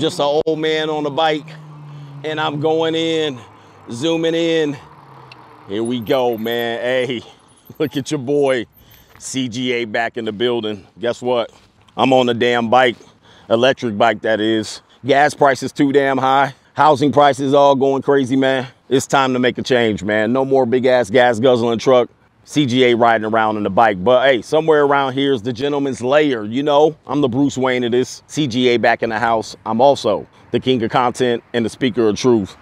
just an old man on a bike, and I'm going in, zooming in. Here we go, man. Hey, look at your boy CGA back in the building. Guess what? I'm on a damn bike, electric bike that is. Gas prices too damn high. Housing prices all going crazy, man. It's time to make a change, man. No more big ass gas guzzling truck. CGA riding around on the bike. But hey, somewhere around here is the gentleman's lair, you know? I'm the Bruce Wayne of this. CGA back in the house. I'm also the king of content and the speaker of truth.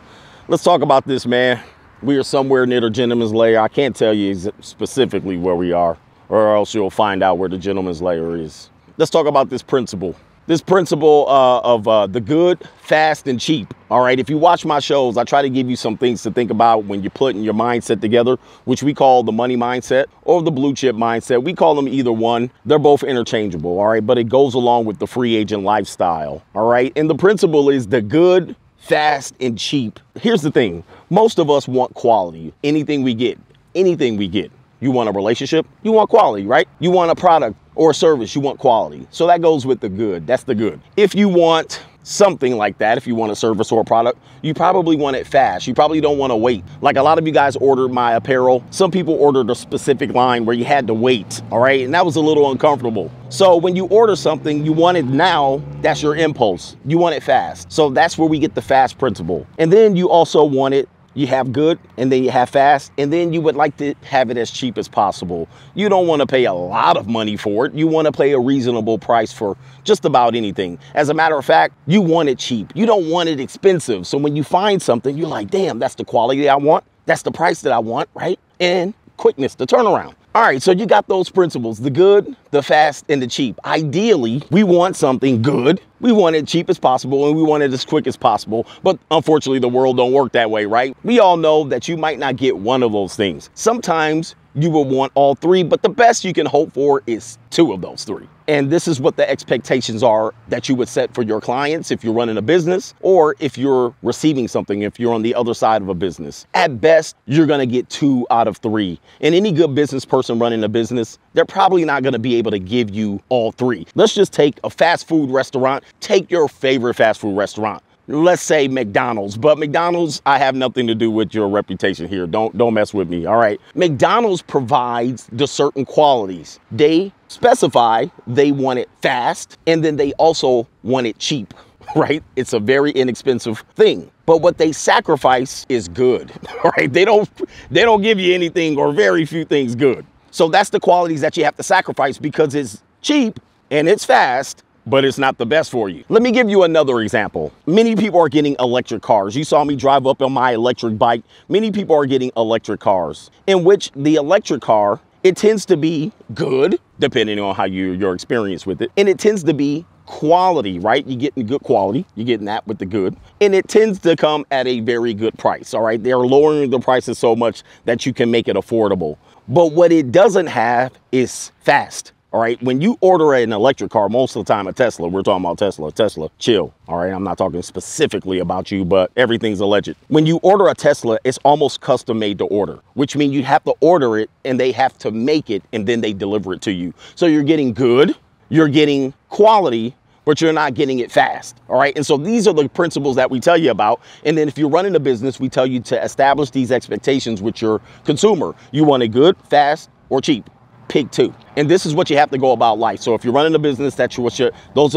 Let's talk about this, man. We are somewhere near the gentleman's lair. I can't tell you specifically where we are, or else you'll find out where the gentleman's lair is. Let's talk about this principle. This principle of the good, fast, and cheap. All right, if you watch my shows, I try to give you some things to think about when you're putting your mindset together, which we call the money mindset or the blue chip mindset. We call them either one. They're both interchangeable, all right? But it goes along with the free agent lifestyle, all right? And the principle is the good, fast, and cheap. Here's the thing. Most of us want quality. Anything we get, You want a relationship, you want quality, right? You want a product or a service, you want quality. So that goes with the good. That's the good. If you want something like that, if you want a service or a product, you probably want it fast. You probably don't want to wait. Like a lot of you guys ordered my apparel. Some people ordered a specific line where you had to wait, all right? And that was a little uncomfortable. So when you order something, you want it now. That's your impulse. You want it fast. So that's where we get the fast principle. And then you also want it, you have good, and then you have fast, and then you would like to have it as cheap as possible. You don't want to pay a lot of money for it. You want to pay a reasonable price for just about anything. As a matter of fact, you want it cheap. You don't want it expensive. So when you find something, you're like, damn, that's the quality I want. That's the price that I want, right? And quickness, the turnaround. All right, so you got those principles, the good, the fast, and the cheap. Ideally, we want something good. We want it cheap as possible, and we want it as quick as possible. But unfortunately, the world don't work that way, right? We all know that you might not get one of those things. Sometimes you will want all three, but the best you can hope for is two of those three. And this is what the expectations are that you would set for your clients if you're running a business, or if you're receiving something, if you're on the other side of a business. At best, you're gonna get 2 out of 3. And any good business person running a business, they're probably not gonna be able to give you all 3. Let's just take a fast food restaurant. Take your favorite fast food restaurant. Let's say McDonald's, but McDonald's, I have nothing to do with your reputation here. Don't mess with me, all right? McDonald's provides the certain qualities. They specify they want it fast, and then they also want it cheap, right? It's a very inexpensive thing. But what they sacrifice is good, right? They don't give you anything or very few things good. So that's the qualities that you have to sacrifice because it's cheap and it's fast, but it's not the best for you. Let me give you another example. Many people are getting electric cars. You saw me drive up on my electric bike. Many people are getting electric cars, in which the electric car, it tends to be good, depending on how your experience with it. And it tends to be quality, right? You're getting good quality. You're getting that with the good. And it tends to come at a very good price, all right? They're lowering the prices so much that you can make it affordable. But what it doesn't have is fast. All right, when you order an electric car, most of the time a Tesla, we're talking about Tesla, chill. All right, I'm not talking specifically about you, but everything's alleged. When you order a Tesla, it's almost custom made to order, which means you have to order it and they have to make it and then they deliver it to you. So you're getting good, you're getting quality, but you're not getting it fast, all right? And so these are the principles that we tell you about. And then if you're running a business, we tell you to establish these expectations with your consumer. You want it good, fast, or cheap. Pick 2. And this is what you have to go about life. So if you're running a business, those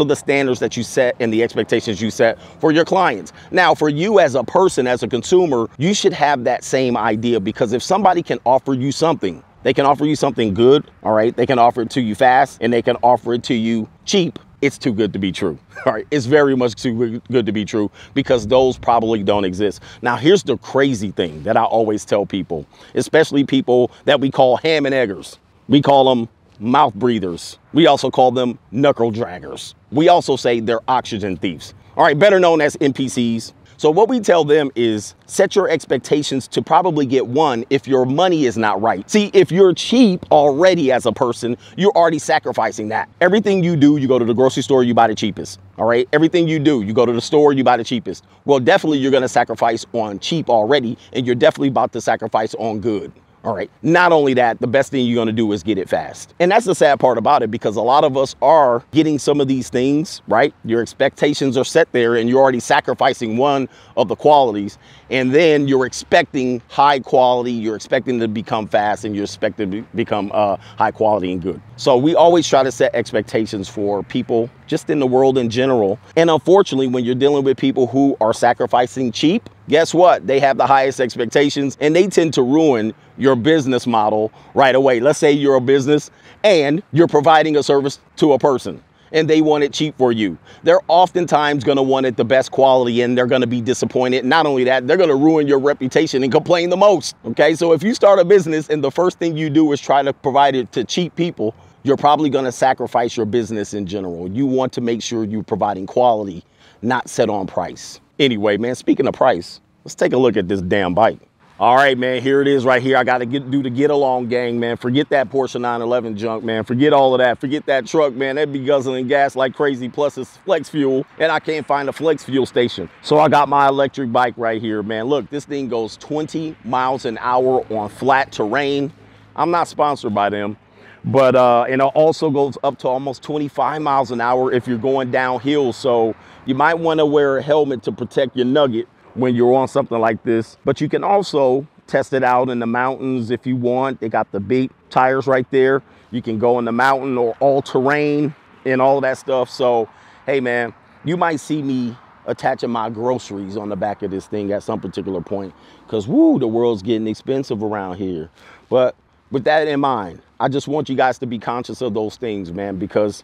are the standards that you set and the expectations you set for your clients. Now, for you as a person, as a consumer, you should have that same idea, because if somebody can offer you something, they can offer you something good, all right? They can offer it to you fast, and they can offer it to you cheap. It's too good to be true, all right? It's very much too good to be true, because those probably don't exist. Now, here's the crazy thing that I always tell people, especially people that we call ham and eggers. We call them mouth breathers. We also call them knuckle draggers. We also say they're oxygen thieves. All right, better known as NPCs. So what we tell them is set your expectations to probably get 1 if your money is not right. See, if you're cheap already as a person, you're already sacrificing that. Everything you do, you go to the grocery store, you buy the cheapest. All right, everything you do, you go to the store, you buy the cheapest. Well, definitely you're gonna sacrifice on cheap already, and you're definitely about to sacrifice on good. All right. Not only that, the best thing you're going to do is get it fast. And that's the sad part about it, because a lot of us are getting some of these things, right? Your expectations are set there and you're already sacrificing one of the qualities. And then you're expecting high quality. You're expecting to become fast and you're expected to become high quality and good. So we always try to set expectations for people just in the world in general. And unfortunately, when you're dealing with people who are sacrificing cheap, guess what? They have the highest expectations and they tend to ruin your business model right away. Let's say you're a business and you're providing a service to a person and they want it cheap for you. They're oftentimes going to want it the best quality and they're going to be disappointed. Not only that, they're going to ruin your reputation and complain the most. Okay, so if you start a business and the first thing you do is try to provide it to cheap people, you're probably going to sacrifice your business in general. You want to make sure you're providing quality, not set on price. Anyway, man, speaking of price, let's take a look at this damn bike. All right, man, here it is right here. I got to do the get along gang, man. Forget that Porsche 911 junk, man. Forget all of that. Forget that truck, man. That'd be guzzling gas like crazy. Plus it's flex fuel and I can't find a flex fuel station. So I got my electric bike right here, man. Look, this thing goes 20 miles an hour on flat terrain. I'm not sponsored by them. But and it also goes up to almost 25 miles an hour if you're going downhill. So you might want to wear a helmet to protect your nugget when you're on something like this. But you can also test it out in the mountains if you want. They got the big tires right there. You can go in the mountain or all terrain and all that stuff. So, hey, man, you might see me attaching my groceries on the back of this thing at some particular point because, woo, the world's getting expensive around here. But with that in mind, I just want you guys to be conscious of those things, man, because,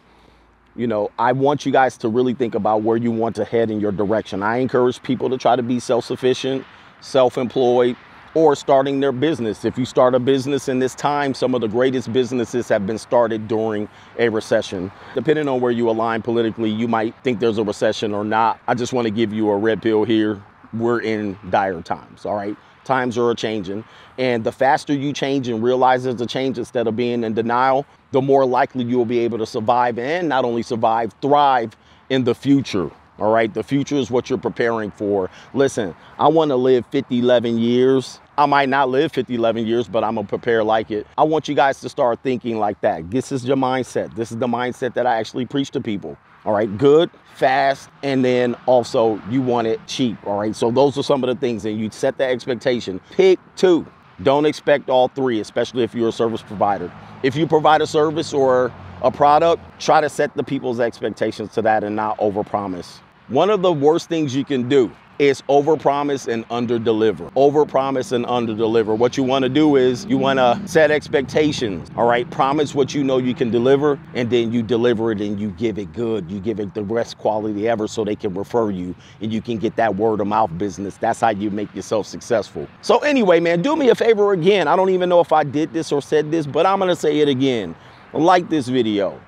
you know, I want you guys to really think about where you want to head in your direction. I encourage people to try to be self-sufficient, self-employed, or starting their business. If you start a business in this time, some of the greatest businesses have been started during a recession. Depending on where you align politically, you might think there's a recession or not. I just want to give you a red pill here. We're in dire times, all right? Times are changing, and the faster you change and realize there's a change instead of being in denial, the more likely you will be able to survive, and not only survive, thrive in the future. All right, the future is what you're preparing for. Listen, I want to live 50-11 years. I might not live 50-11 years, but I'm gonna prepare like it. I want you guys to start thinking like that. This is your mindset. This is the mindset that I actually preach to people. All right, good, fast, and then also you want it cheap. All right, so those are some of the things, and you set the expectation. Pick two. Don't expect all three, especially if you're a service provider. If you provide a service or a product, try to set the people's expectations to that and not overpromise. One of the worst things you can do is overpromise and underdeliver. Overpromise and underdeliver. What you want to do is you want to set expectations, all right? Promise what you know you can deliver, and then you deliver it and you give it good. You give it the best quality ever so they can refer you and you can get that word of mouth business. That's how you make yourself successful. So anyway, man, do me a favor again. I don't even know if I did this or said this, but I'm gonna say it again. Like this video,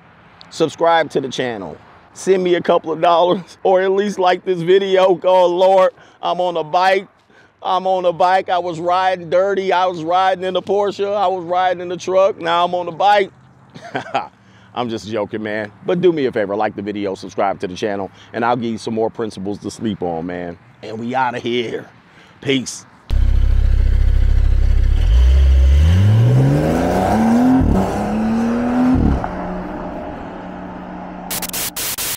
subscribe to the channel. Send me a couple of dollars or at least like this video. Oh, Lord, I'm on a bike. I'm on a bike. I was riding dirty. I was riding in the Porsche. I was riding in the truck. Now I'm on a bike. I'm just joking, man. But do me a favor. Like the video, subscribe to the channel, and I'll give you some more principles to sleep on, man. And we out of here. Peace.